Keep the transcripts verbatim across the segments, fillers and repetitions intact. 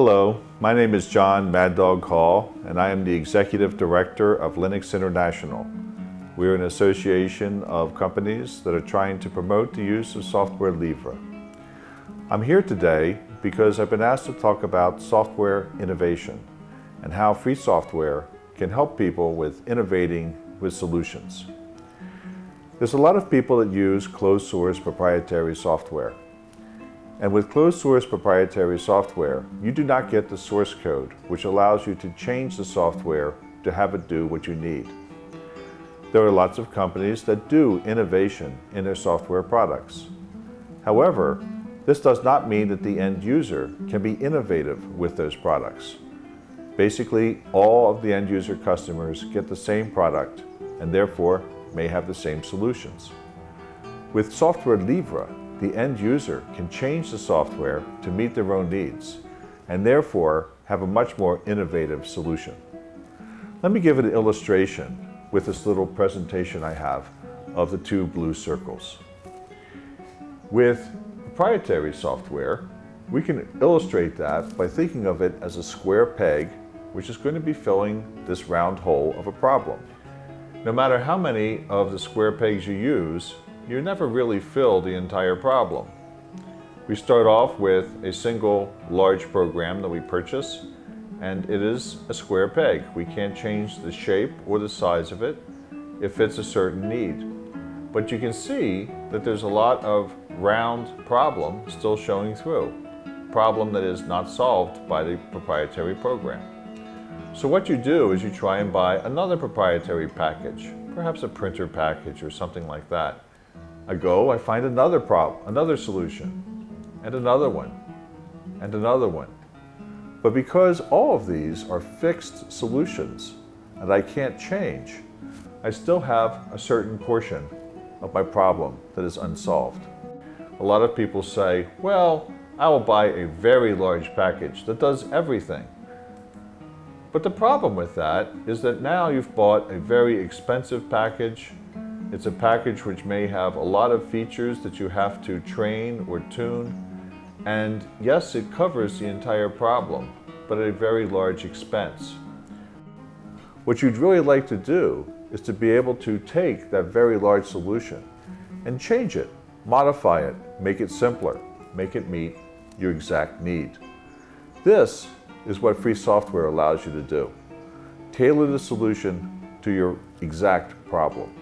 Hello, my name is John Maddog Hall, and I am the Executive Director of Linux International. We are an association of companies that are trying to promote the use of Software Livre. I'm here today because I've been asked to talk about software innovation and how free software can help people with innovating with solutions. There's a lot of people that use closed source proprietary software. And with closed source proprietary software, you do not get the source code, which allows you to change the software to have it do what you need. There are lots of companies that do innovation in their software products. However, this does not mean that the end user can be innovative with those products. Basically, all of the end user customers get the same product and therefore may have the same solutions. With Software Livre, the end user can change the software to meet their own needs and therefore have a much more innovative solution. Let me give an illustration with this little presentation I have of the two blue circles. With proprietary software, we can illustrate that by thinking of it as a square peg, which is going to be filling this round hole of a problem. No matter how many of the square pegs you use, you never really fill the entire problem. We start off with a single large program that we purchase, and it is a square peg. We can't change the shape or the size of it. It fits a certain need. But you can see that there's a lot of round problem still showing through, problem that is not solved by the proprietary program. So what you do is you try and buy another proprietary package, perhaps a printer package or something like that. I go, I find another problem, another solution, and another one, and another one. But because all of these are fixed solutions and I can't change, I still have a certain portion of my problem that is unsolved. A lot of people say, well, I will buy a very large package that does everything. But the problem with that is that now you've bought a very expensive package. It's a package which may have a lot of features that you have to train or tune. And yes, it covers the entire problem, but at a very large expense. What you'd really like to do is to be able to take that very large solution and change it, modify it, make it simpler, make it meet your exact need. This is what free software allows you to do. Tailor the solution to your exact problem.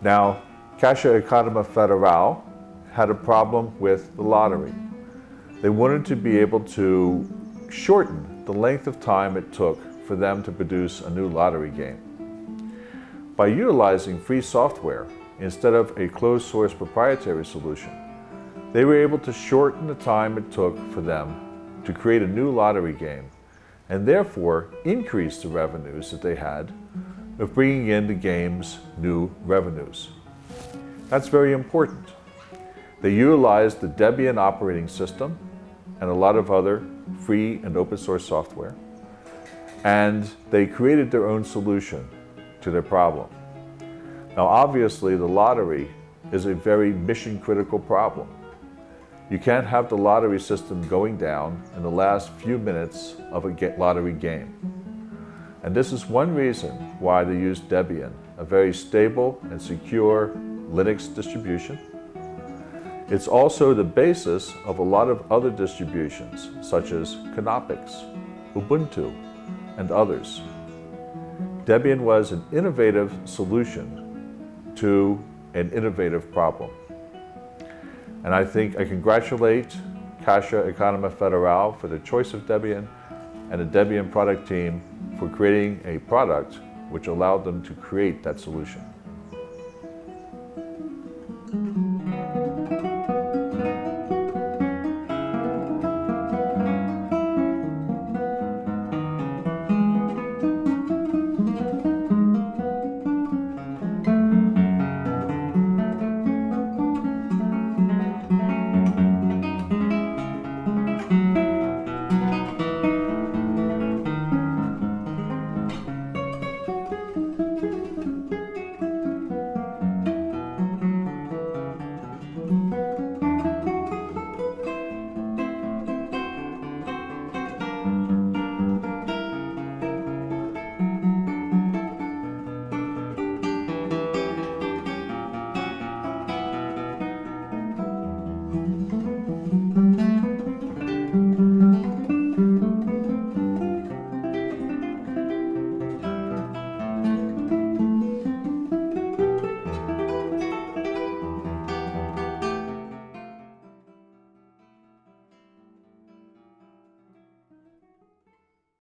Now, Caixa Econômica Federal had a problem with the lottery. They wanted to be able to shorten the length of time it took for them to produce a new lottery game. By utilizing free software instead of a closed source proprietary solution, they were able to shorten the time it took for them to create a new lottery game and therefore increase the revenues that they had of bringing in the game's new revenues. That's very important. They utilized the Debian operating system and a lot of other free and open source software, and they created their own solution to their problem. Now, obviously, the lottery is a very mission-critical problem. You can't have the lottery system going down in the last few minutes of a lottery game. And this is one reason why they used Debian, a very stable and secure Linux distribution. It's also the basis of a lot of other distributions, such as Knoppix, Ubuntu, and others. Debian was an innovative solution to an innovative problem. And I think I congratulate Caixa Econômica Federal for the choice of Debian and the Debian product team for creating a product which allowed them to create that solution.